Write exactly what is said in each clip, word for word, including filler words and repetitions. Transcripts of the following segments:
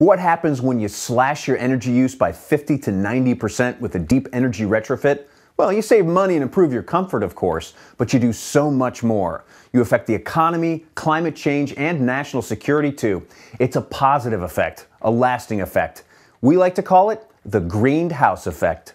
What happens when you slash your energy use by fifty to ninety percent with a deep energy retrofit? Well, you save money and improve your comfort, of course, but you do so much more. You affect the economy, climate change, and national security too. It's a positive effect, a lasting effect. We like to call it the Greenhouse Effect.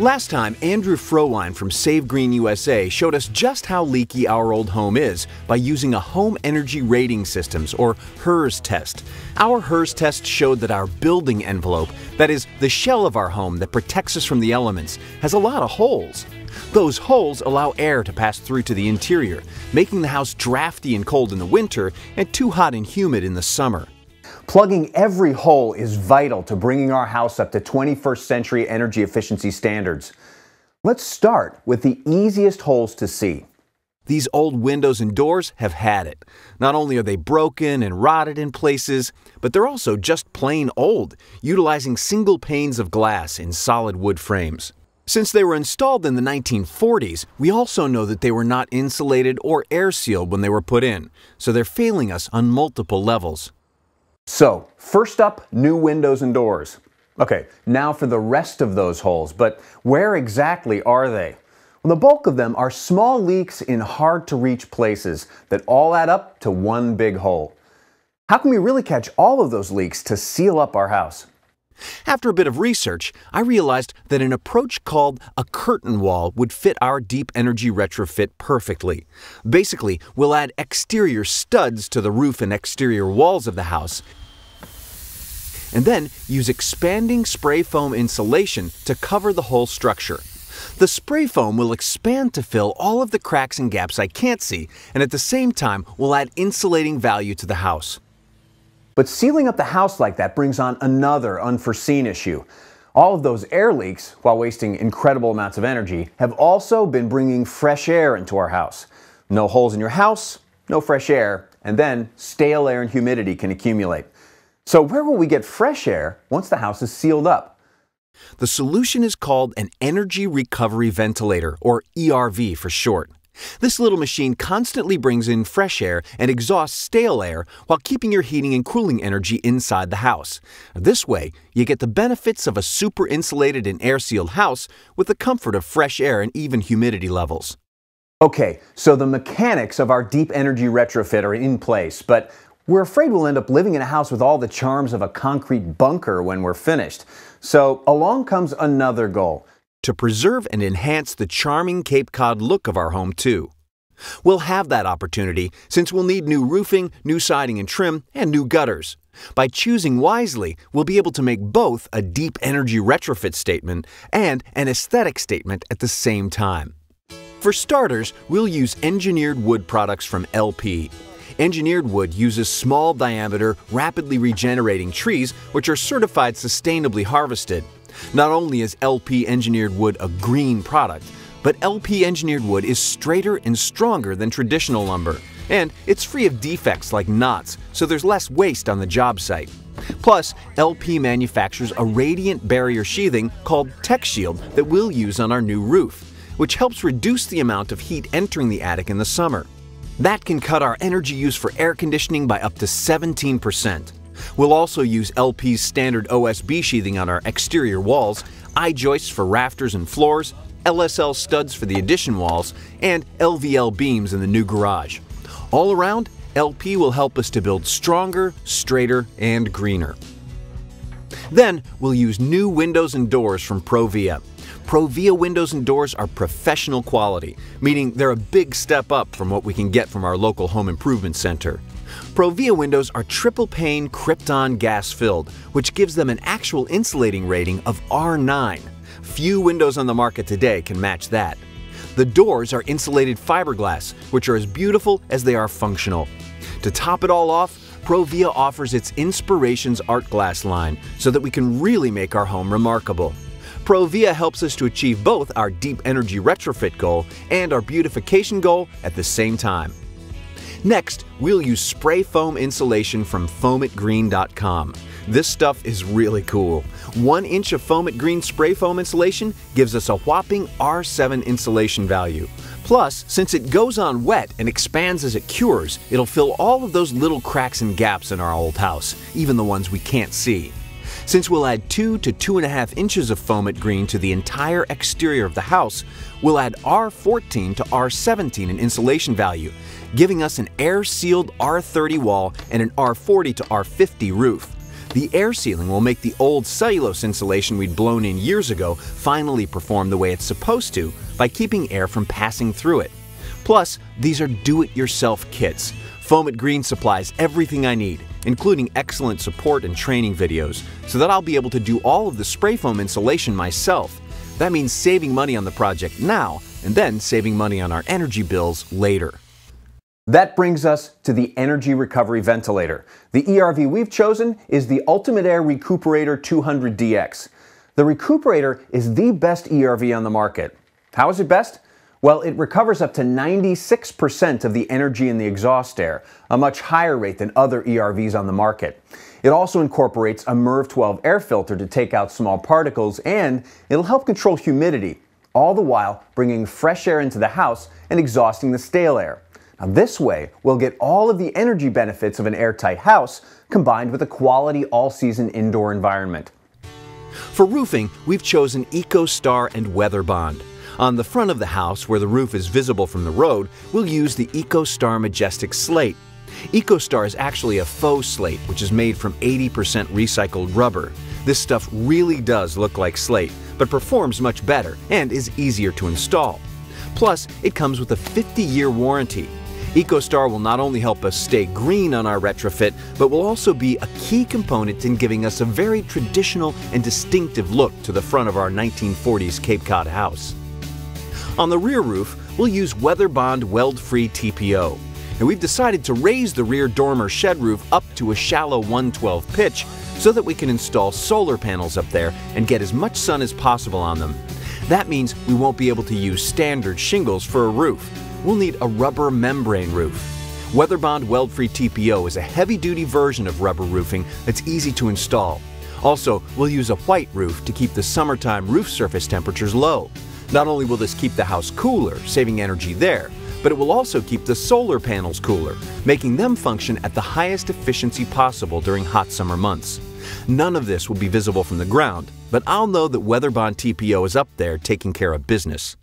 Last time, Andrew Frohlein from Save Green U S A showed us just how leaky our old home is by using a Home Energy Rating Systems, or HERS test. Our HERS test showed that our building envelope, that is, the shell of our home that protects us from the elements, has a lot of holes. Those holes allow air to pass through to the interior, making the house drafty and cold in the winter and too hot and humid in the summer. Plugging every hole is vital to bringing our house up to twenty-first century energy efficiency standards. Let's start with the easiest holes to see. These old windows and doors have had it. Not only are they broken and rotted in places, but they're also just plain old, utilizing single panes of glass in solid wood frames. Since they were installed in the nineteen forties, we also know that they were not insulated or air sealed when they were put in, so they're failing us on multiple levels. So, first up, new windows and doors. Okay, now for the rest of those holes, but where exactly are they? Well, the bulk of them are small leaks in hard-to-reach places that all add up to one big hole. How can we really catch all of those leaks to seal up our house? After a bit of research, I realized that an approach called a curtain wall would fit our deep energy retrofit perfectly. Basically, we'll add exterior studs to the roof and exterior walls of the house, and then use expanding spray foam insulation to cover the whole structure. The spray foam will expand to fill all of the cracks and gaps I can't see, and at the same time will add insulating value to the house. But sealing up the house like that brings on another unforeseen issue. All of those air leaks, while wasting incredible amounts of energy, have also been bringing fresh air into our house. No holes in your house, no fresh air, and then stale air and humidity can accumulate. So where will we get fresh air once the house is sealed up? The solution is called an energy recovery ventilator, or E R V for short. This little machine constantly brings in fresh air and exhausts stale air while keeping your heating and cooling energy inside the house. This way, you get the benefits of a super insulated and air-sealed house with the comfort of fresh air and even humidity levels. Okay, so the mechanics of our deep energy retrofit are in place, but we're afraid we'll end up living in a house with all the charms of a concrete bunker when we're finished. So along comes another goal: to preserve and enhance the charming Cape Cod look of our home too. We'll have that opportunity since we'll need new roofing, new siding and trim, and new gutters. By choosing wisely, we'll be able to make both a deep energy retrofit statement and an aesthetic statement at the same time. For starters, we'll use engineered wood products from L P. Engineered wood uses small diameter, rapidly regenerating trees which are certified sustainably harvested. Not only is L P engineered wood a green product, but L P engineered wood is straighter and stronger than traditional lumber. And it's free of defects like knots, so there's less waste on the job site. Plus, L P manufactures a radiant barrier sheathing called TechShield that we'll use on our new roof, which helps reduce the amount of heat entering the attic in the summer. That can cut our energy use for air conditioning by up to seventeen percent. We'll also use L P's standard O S B sheathing on our exterior walls, I-joists for rafters and floors, L S L studs for the addition walls, and L V L beams in the new garage. All around, L P will help us to build stronger, straighter, and greener. Then, we'll use new windows and doors from ProVia. ProVia windows and doors are professional quality, meaning they're a big step up from what we can get from our local home improvement center. ProVia windows are triple-pane Krypton gas-filled, which gives them an actual insulating rating of R nine. Few windows on the market today can match that. The doors are insulated fiberglass, which are as beautiful as they are functional. To top it all off, ProVia offers its Inspirations Art Glass line so that we can really make our home remarkable. ProVia helps us to achieve both our deep energy retrofit goal and our beautification goal at the same time. Next, we'll use spray foam insulation from Foam It Green dot com. This stuff is really cool. One inch of FoamItGreen spray foam insulation gives us a whopping R seven insulation value. Plus, since it goes on wet and expands as it cures, it'll fill all of those little cracks and gaps in our old house, even the ones we can't see. Since we'll add two to two and a half inches of FoamItGreen to the entire exterior of the house, we'll add R fourteen to R seventeen in insulation value, giving us an air-sealed R thirty wall and an R forty to R fifty roof. The air sealing will make the old cellulose insulation we'd blown in years ago finally perform the way it's supposed to by keeping air from passing through it. Plus, these are do-it-yourself kits. FoamItGreen supplies everything I need, including excellent support and training videos, so that I'll be able to do all of the spray foam insulation myself. That means saving money on the project now and then saving money on our energy bills later. That brings us to the energy recovery ventilator. The E R V we've chosen is the Ultimate Air Recuperator two hundred D X. The Recuperator is the best E R V on the market. How is it best? Well, it recovers up to ninety-six percent of the energy in the exhaust air, a much higher rate than other E R Vs on the market. It also incorporates a MERV twelve air filter to take out small particles, and it'll help control humidity, all the while bringing fresh air into the house and exhausting the stale air. Now this way, we'll get all of the energy benefits of an airtight house combined with a quality all-season indoor environment. For roofing, we've chosen EcoStar and Weatherbond. On the front of the house, where the roof is visible from the road, we'll use the EcoStar Majestic Slate. EcoStar is actually a faux slate, which is made from eighty percent recycled rubber. This stuff really does look like slate, but performs much better and is easier to install. Plus, it comes with a fifty-year warranty. EcoStar will not only help us stay green on our retrofit, but will also be a key component in giving us a very traditional and distinctive look to the front of our nineteen forties Cape Cod house. On the rear roof, we'll use Weatherbond Weld-Free T P O. And we've decided to raise the rear dormer shed roof up to a shallow one twelfth pitch so that we can install solar panels up there and get as much sun as possible on them. That means we won't be able to use standard shingles for a roof. We'll need a rubber membrane roof. Weatherbond Weld-Free T P O is a heavy-duty version of rubber roofing that's easy to install. Also, we'll use a white roof to keep the summertime roof surface temperatures low. Not only will this keep the house cooler, saving energy there, but it will also keep the solar panels cooler, making them function at the highest efficiency possible during hot summer months. None of this will be visible from the ground, but I'll know that Weatherbond T P O is up there taking care of business.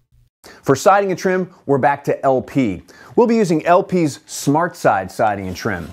For siding and trim, we're back to L P. We'll be using L P's SmartSide siding and trim.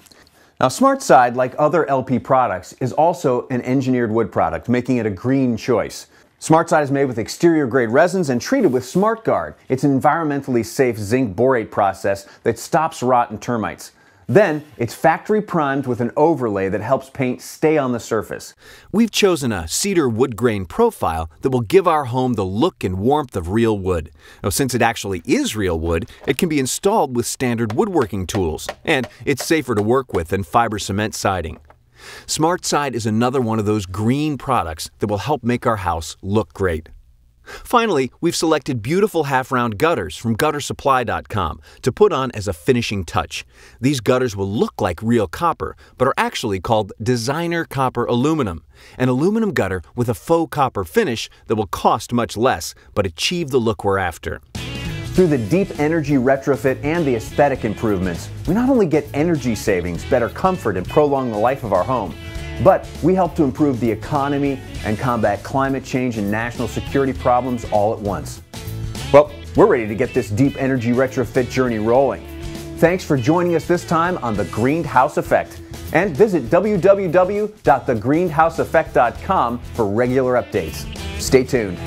Now, SmartSide, like other L P products, is also an engineered wood product, making it a green choice. SmartSide is made with exterior-grade resins and treated with SmartGuard. It's an environmentally safe zinc borate process that stops rot and termites. Then, it's factory primed with an overlay that helps paint stay on the surface. We've chosen a cedar wood grain profile that will give our home the look and warmth of real wood. Now, since it actually is real wood, it can be installed with standard woodworking tools, and it's safer to work with than fiber cement siding. SmartSide is another one of those green products that will help make our house look great. Finally, we've selected beautiful half-round gutters from gutter supply dot com to put on as a finishing touch. These gutters will look like real copper, but are actually called Designer Copper Aluminum, an aluminum gutter with a faux copper finish that will cost much less, but achieve the look we're after. Through the deep energy retrofit and the aesthetic improvements, we not only get energy savings, better comfort, and prolong the life of our home, but we help to improve the economy and combat climate change and national security problems all at once. Well, we're ready to get this deep energy retrofit journey rolling. Thanks for joining us this time on The Greenhouse Effect. And visit w w w dot the greenhouse effect dot com for regular updates. Stay tuned.